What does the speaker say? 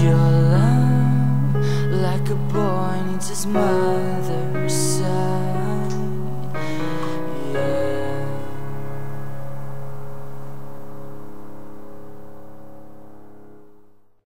Your love, like a boy needs his mother's side.